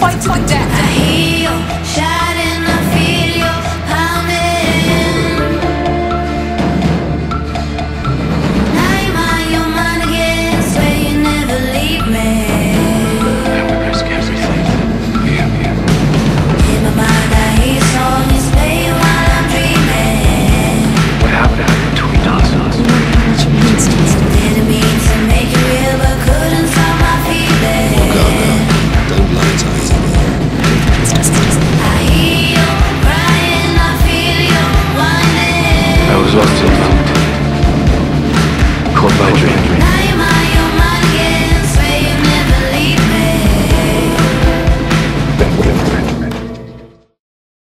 fight to the death. I heal.